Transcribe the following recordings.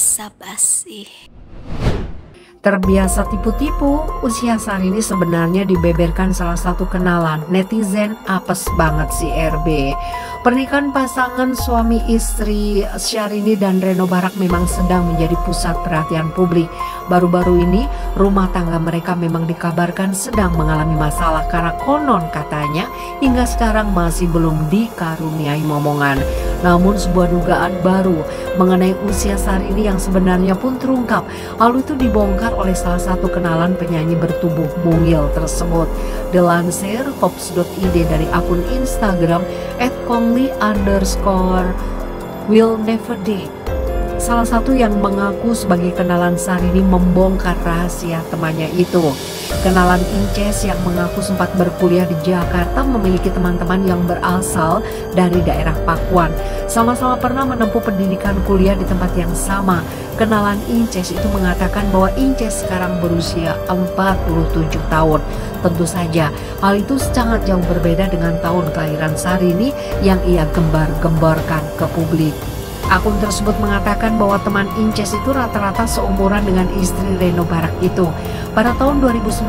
basa-basi. Terbiasa tipu-tipu, usia Syahrini sebenarnya dibeberkan salah satu kenalan. Netizen apes banget si RB. Pernikahan pasangan suami istri Syahrini dan Regno Barack memang sedang menjadi pusat perhatian publik. Baru-baru ini rumah tangga mereka memang dikabarkan sedang mengalami masalah karena konon katanya hingga sekarang masih belum dikaruniai momongan. Namun sebuah dugaan baru mengenai usia Syahrini yang sebenarnya pun terungkap. Hal itu dibongkar oleh salah satu kenalan penyanyi bertubuh mungil tersebut. Dilansir Forbes.id dari akun Instagram @comly_willneverdie. Salah satu yang mengaku sebagai kenalan Syahrini membongkar rahasia temannya itu. Kenalan Inces yang mengaku sempat berkuliah di Jakarta memiliki teman-teman yang berasal dari daerah Pakuan. Sama-sama pernah menempuh pendidikan kuliah di tempat yang sama. Kenalan Inces itu mengatakan bahwa Inces sekarang berusia 47 tahun. Tentu saja hal itu sangat jauh berbeda dengan tahun kelahiran Syahrini yang ia gembar-gemborkan ke publik. Akun tersebut mengatakan bahwa teman Inces itu rata-rata seumuran dengan istri Regno Barack itu. Pada tahun 2019,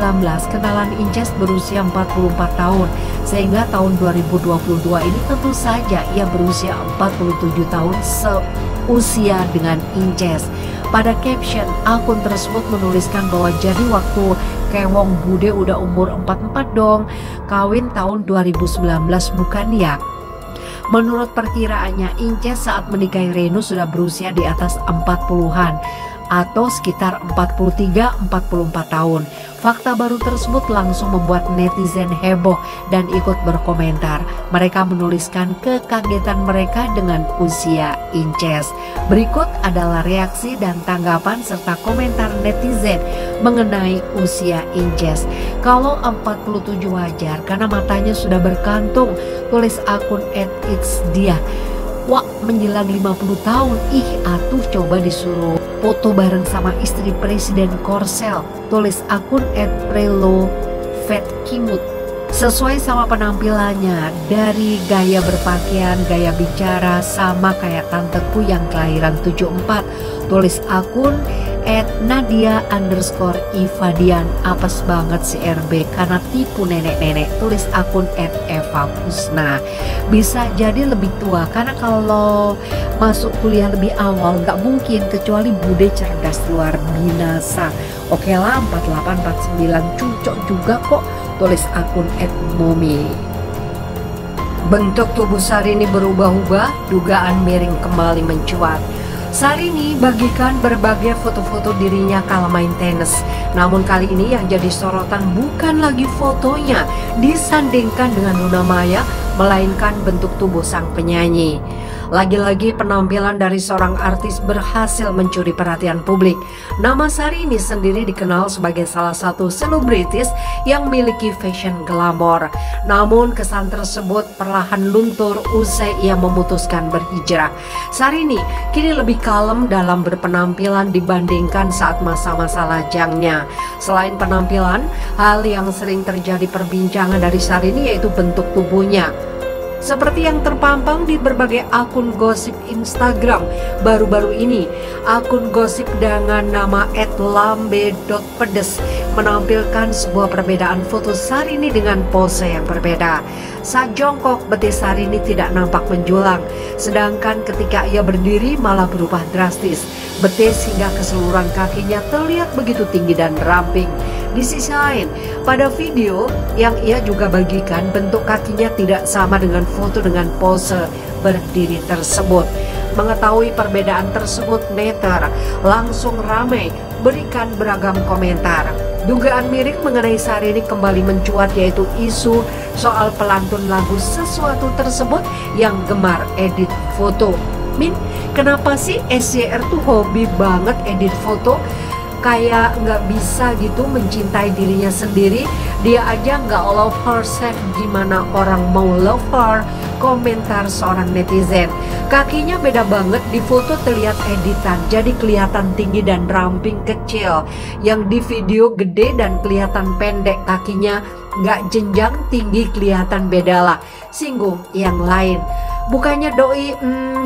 kenalan Inces berusia 44 tahun, sehingga tahun 2022 ini tentu saja ia berusia 47 tahun seusia dengan Inces. Pada caption, akun tersebut menuliskan bahwa jadi waktu Kewong Bude udah umur 44 dong, kawin tahun 2019 bukan ya? Menurut perkiraannya, Inces saat menikahi Regno sudah berusia di atas 40-an atau sekitar 43-44 tahun. Fakta baru tersebut langsung membuat netizen heboh dan ikut berkomentar. Mereka menuliskan kekagetan mereka dengan usia Inces. Berikut adalah reaksi dan tanggapan serta komentar netizen mengenai usia Inces. Kalau 47 wajar karena matanya sudah berkantung, tulis akun @itsdiah. Wah, menjelang 50 tahun, ih atuh coba disuruh foto bareng sama istri Presiden Korsel, tulis akun @prelovetkimut. Sesuai sama penampilannya, dari gaya berpakaian, gaya bicara, sama kayak tanteku yang kelahiran 74, tulis akun @nadia_ifadian. Apes banget si RB karena tipu nenek-nenek, tulis akun @evakusna. Bisa jadi lebih tua karena kalau masuk kuliah lebih awal nggak mungkin, kecuali Bude cerdas luar binasa. Oke lah, 48-49 cucok juga kok, tulis akun @momi. Bentuk tubuh Syahrini berubah-ubah, dugaan miring kembali mencuat. Syahrini bagikan berbagai foto-foto dirinya kala main tenis. Namun kali ini yang jadi sorotan bukan lagi fotonya disandingkan dengan Luna Maya, melainkan bentuk tubuh sang penyanyi. Lagi-lagi penampilan dari seorang artis berhasil mencuri perhatian publik. Nama Syahrini sendiri dikenal sebagai salah satu selebritis yang memiliki fashion glamor. Namun kesan tersebut perlahan luntur usai ia memutuskan berhijrah. Syahrini kini lebih kalem dalam berpenampilan dibandingkan saat masa-masa lajangnya. Selain penampilan, hal yang sering terjadi perbincangan dari Syahrini yaitu bentuk tubuhnya. Seperti yang terpampang di berbagai akun gosip Instagram baru-baru ini, akun gosip dengan nama @lambe.pedes menampilkan sebuah perbedaan foto Syahrini dengan pose yang berbeda. Saat jongkok, betis Syahrini tidak nampak menjulang, sedangkan ketika ia berdiri malah berubah drastis. Betis hingga keseluruhan kakinya terlihat begitu tinggi dan ramping. Di sisi lain, pada video yang ia juga bagikan, bentuk kakinya tidak sama dengan foto dengan pose berdiri tersebut. Mengetahui perbedaan tersebut, netter langsung ramai berikan beragam komentar. Dugaan miring mengenai Syahrini kembali mencuat, yaitu isu soal pelantun lagu Sesuatu tersebut yang gemar edit foto. Min, kenapa sih SCR tuh hobi banget edit foto? Kayak nggak bisa gitu mencintai dirinya sendiri. Dia aja nggak love herself, gimana orang mau love her? Komentar seorang netizen. Kakinya beda banget, di foto terlihat editan, jadi kelihatan tinggi dan ramping kecil. Yang di video gede dan kelihatan pendek, kakinya nggak jenjang tinggi, kelihatan bedalah. Singgung yang lain. Bukannya doi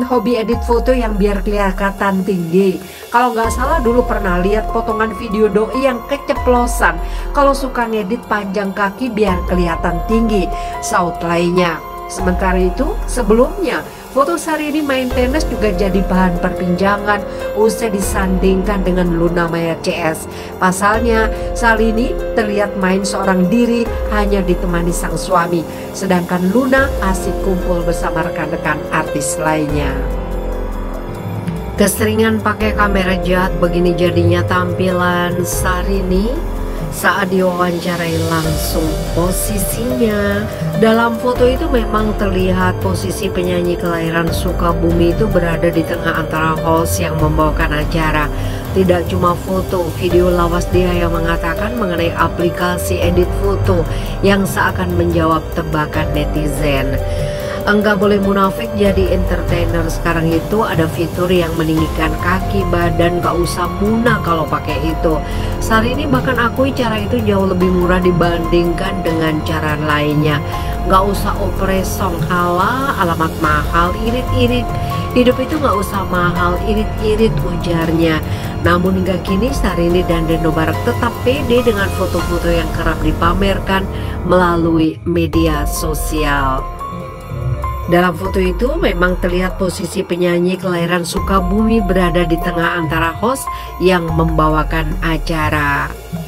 hobi edit foto yang biar kelihatan tinggi. Kalau nggak salah dulu pernah lihat potongan video doi yang keceplosan. Kalau suka ngedit panjang kaki biar kelihatan tinggi outline-nya. Sementara itu sebelumnya foto Syahrini main tenis juga jadi bahan perbincangan usai disandingkan dengan Luna Maya CS. Pasalnya, Syahrini terlihat main seorang diri hanya ditemani sang suami, sedangkan Luna asik kumpul bersama rekan-rekan artis lainnya. Keseringan pakai kamera jahat begini jadinya tampilan Syahrini saat diwawancarai langsung. Posisinya dalam foto itu memang terlihat posisi penyanyi kelahiran Sukabumi itu berada di tengah antara host yang membawakan acara. Tidak cuma foto, video lawas dia yang mengatakan mengenai aplikasi edit foto yang seakan menjawab tebakan netizen. Enggak boleh munafik, jadi entertainer sekarang itu ada fitur yang meninggikan kaki badan, gak usah muna kalau pakai itu. Syahrini bahkan akui cara itu jauh lebih murah dibandingkan dengan cara lainnya. Gak usah operasi halal, alamat mahal, irit-irit. Hidup itu gak usah mahal, irit-irit, ujarnya. Namun hingga kini Syahrini dan Regno Barack tetap pede dengan foto-foto yang kerap dipamerkan melalui media sosial. Dalam foto itu memang terlihat posisi penyanyi kelahiran Sukabumi berada di tengah antara host yang membawakan acara.